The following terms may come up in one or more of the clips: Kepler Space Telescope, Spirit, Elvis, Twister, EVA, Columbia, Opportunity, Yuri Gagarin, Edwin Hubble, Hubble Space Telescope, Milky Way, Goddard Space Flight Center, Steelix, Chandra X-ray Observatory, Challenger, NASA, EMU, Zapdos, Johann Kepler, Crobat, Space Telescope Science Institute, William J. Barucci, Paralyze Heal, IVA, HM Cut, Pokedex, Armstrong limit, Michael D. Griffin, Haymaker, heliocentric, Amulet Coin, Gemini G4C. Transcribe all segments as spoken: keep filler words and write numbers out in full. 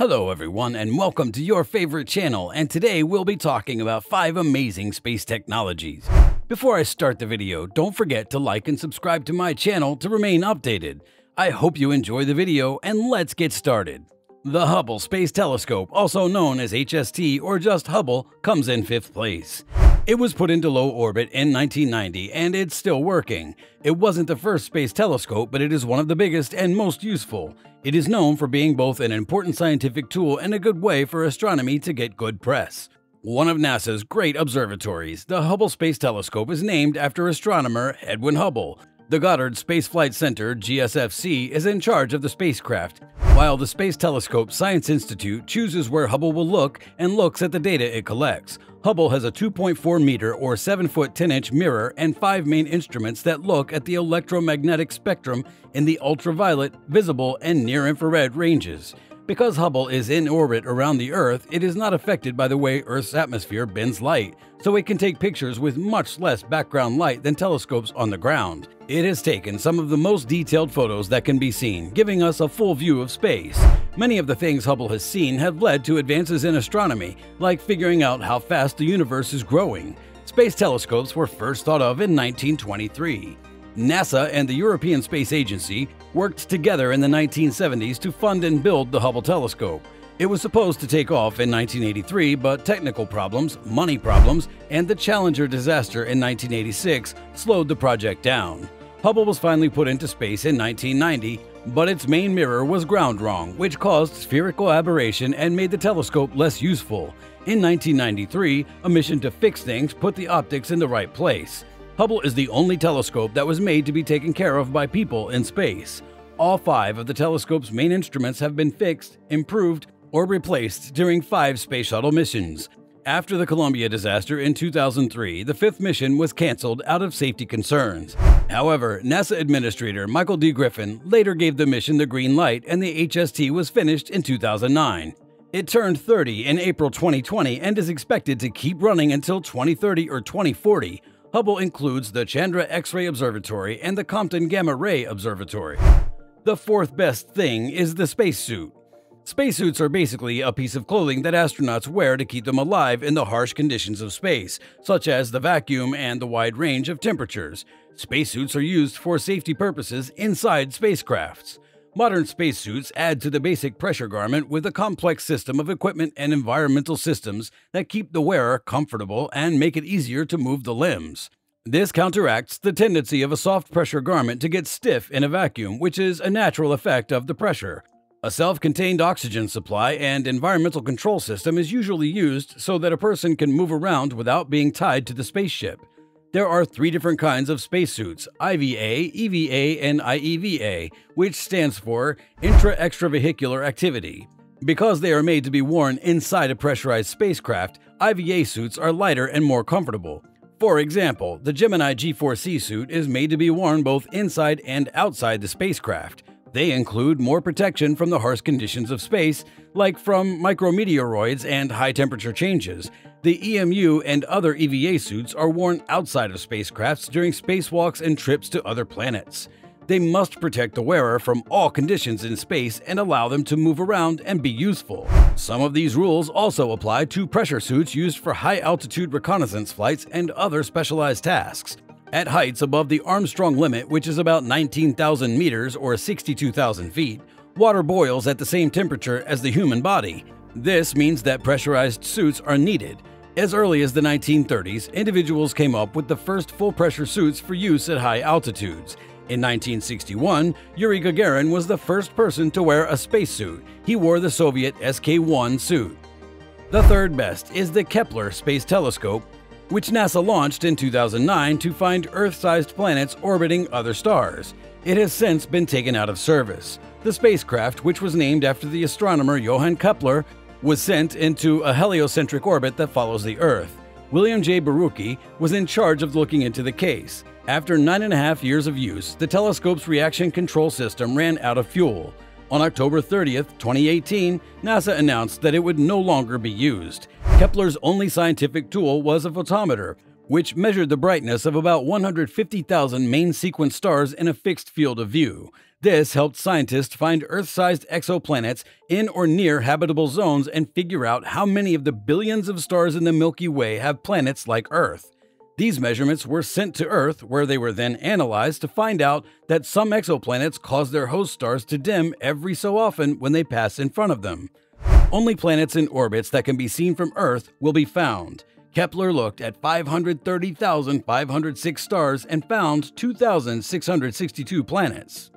Hello everyone and welcome to your favorite channel, and today we'll be talking about five amazing space technologies. Before I start the video, don't forget to like and subscribe to my channel to remain updated. I hope you enjoy the video and let's get started. The Hubble Space Telescope, also known as H S T or just Hubble, comes in fifth place. It was put into low orbit in nineteen ninety and it's still working. It wasn't the first space telescope, but it is one of the biggest and most useful. It is known for being both an important scientific tool and a good way for astronomy to get good press. One of NASA's great observatories, the Hubble Space Telescope is named after astronomer Edwin Hubble. The Goddard Space Flight Center (G S F C) is in charge of the spacecraft, while the Space Telescope Science Institute chooses where Hubble will look and looks at the data it collects. Hubble has a two point four meter or seven foot ten inch mirror and five main instruments that look at the electromagnetic spectrum in the ultraviolet, visible, and near-infrared ranges. Because Hubble is in orbit around the Earth, it is not affected by the way Earth's atmosphere bends light, so it can take pictures with much less background light than telescopes on the ground. It has taken some of the most detailed photos that can be seen, giving us a full view of space. Many of the things Hubble has seen have led to advances in astronomy, like figuring out how fast the universe is growing. Space telescopes were first thought of in nineteen twenty-three. NASA and the European Space Agency worked together in the nineteen seventies to fund and build the Hubble telescope. It was supposed to take off in nineteen eighty-three, but technical problems, money problems, and the Challenger disaster in nineteen eighty-six slowed the project down. Hubble was finally put into space in nineteen ninety, but its main mirror was ground wrong, which caused spherical aberration and made the telescope less useful. In nineteen ninety-three, a mission to fix things put the optics in the right place. Hubble is the only telescope that was made to be taken care of by people in space. All five of the telescope's main instruments have been fixed, improved, or replaced during five space shuttle missions. After the Columbia disaster in two thousand three, the fifth mission was canceled out of safety concerns. However, NASA Administrator Michael D. Griffin later gave the mission the green light and the H S T was finished in two thousand nine. It turned thirty in April twenty twenty and is expected to keep running until twenty thirty or twenty forty. Hubble includes the Chandra X-ray Observatory and the Compton Gamma Ray Observatory. The fourth best thing is the spacesuit. Spacesuits are basically a piece of clothing that astronauts wear to keep them alive in the harsh conditions of space, such as the vacuum and the wide range of temperatures. Spacesuits are used for safety purposes inside spacecrafts. Modern spacesuits add to the basic pressure garment with a complex system of equipment and environmental systems that keep the wearer comfortable and make it easier to move the limbs. This counteracts the tendency of a soft pressure garment to get stiff in a vacuum, which is a natural effect of the pressure. A self-contained oxygen supply and environmental control system is usually used so that a person can move around without being tied to the spaceship. There are three different kinds of spacesuits: I V A, E V A, and I E V A, which stands for intra-extravehicular activity. Because they are made to be worn inside a pressurized spacecraft, I V A suits are lighter and more comfortable. For example, the Gemini G four C suit is made to be worn both inside and outside the spacecraft. They include more protection from the harsh conditions of space, like from micrometeoroids and high temperature changes. The E M U and other E V A suits are worn outside of spacecrafts during spacewalks and trips to other planets. They must protect the wearer from all conditions in space and allow them to move around and be useful. Some of these rules also apply to pressure suits used for high-altitude reconnaissance flights and other specialized tasks. At heights above the Armstrong limit, which is about nineteen thousand meters or sixty-two thousand feet, water boils at the same temperature as the human body. This means that pressurized suits are needed. As early as the nineteen thirties, individuals came up with the first full-pressure suits for use at high altitudes. In nineteen sixty-one, Yuri Gagarin was the first person to wear a spacesuit. He wore the Soviet S K one suit. The third best is the Kepler Space Telescope, which NASA launched in two thousand nine to find Earth-sized planets orbiting other stars. It has since been taken out of service. The spacecraft, which was named after the astronomer Johann Kepler, was sent into a heliocentric orbit that follows the Earth. William J. Barucci was in charge of looking into the case. After nine and a half years of use, the telescope's reaction control system ran out of fuel. On October thirtieth, twenty eighteen, NASA announced that it would no longer be used. Kepler's only scientific tool was a photometer, which measured the brightness of about one hundred fifty thousand main sequence stars in a fixed field of view. This helped scientists find Earth-sized exoplanets in or near habitable zones and figure out how many of the billions of stars in the Milky Way have planets like Earth. These measurements were sent to Earth, where they were then analyzed to find out that some exoplanets cause their host stars to dim every so often when they pass in front of them. Only planets in orbits that can be seen from Earth will be found. Kepler looked at five hundred thirty thousand five hundred six stars and found two thousand six hundred sixty-two planets.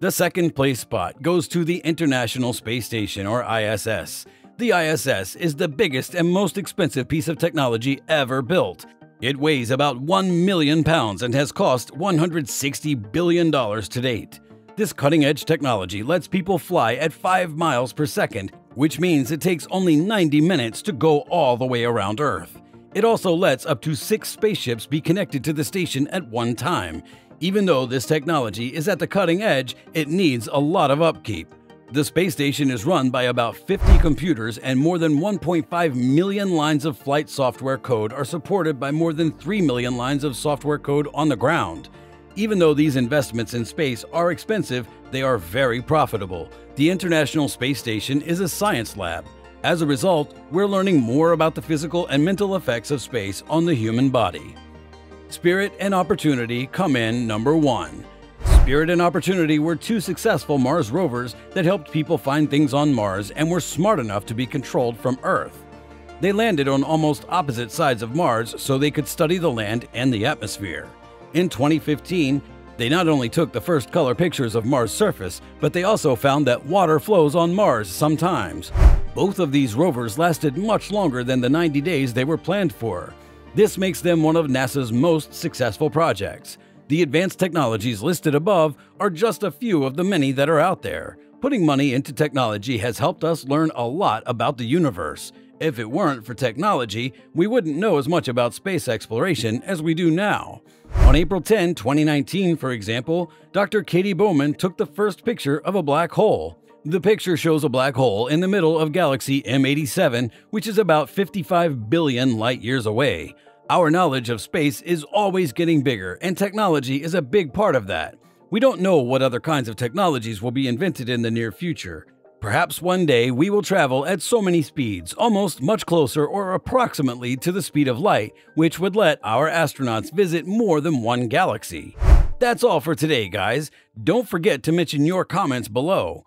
The second place spot goes to the International Space Station, or I S S. The I S S is the biggest and most expensive piece of technology ever built. It weighs about one million pounds and has cost one hundred sixty billion dollars to date. This cutting-edge technology lets people fly at five miles per second, which means it takes only ninety minutes to go all the way around Earth. It also lets up to six spaceships be connected to the station at one time. Even though this technology is at the cutting edge, it needs a lot of upkeep. The space station is run by about fifty computers, and more than one point five million lines of flight software code are supported by more than three million lines of software code on the ground. Even though these investments in space are expensive, they are very profitable. The International Space Station is a science lab. As a result, we're learning more about the physical and mental effects of space on the human body. Spirit and Opportunity come in number one. Spirit and Opportunity were two successful Mars rovers that helped people find things on Mars and were smart enough to be controlled from Earth. They landed on almost opposite sides of Mars so they could study the land and the atmosphere. In twenty fifteen, they not only took the first color pictures of Mars' surface, but they also found that water flows on Mars sometimes. Both of these rovers lasted much longer than the ninety days they were planned for. This makes them one of NASA's most successful projects. The advanced technologies listed above are just a few of the many that are out there. Putting money into technology has helped us learn a lot about the universe. If it weren't for technology, we wouldn't know as much about space exploration as we do now. On April tenth, twenty nineteen, for example, Doctor Katie Bowman took the first picture of a black hole. The picture shows a black hole in the middle of galaxy M eighty-seven, which is about fifty-five billion light-years away. Our knowledge of space is always getting bigger, and technology is a big part of that. We don't know what other kinds of technologies will be invented in the near future. Perhaps one day we will travel at so many speeds, almost much closer or approximately to the speed of light, which would let our astronauts visit more than one galaxy. That's all for today, guys. Don't forget to mention your comments below.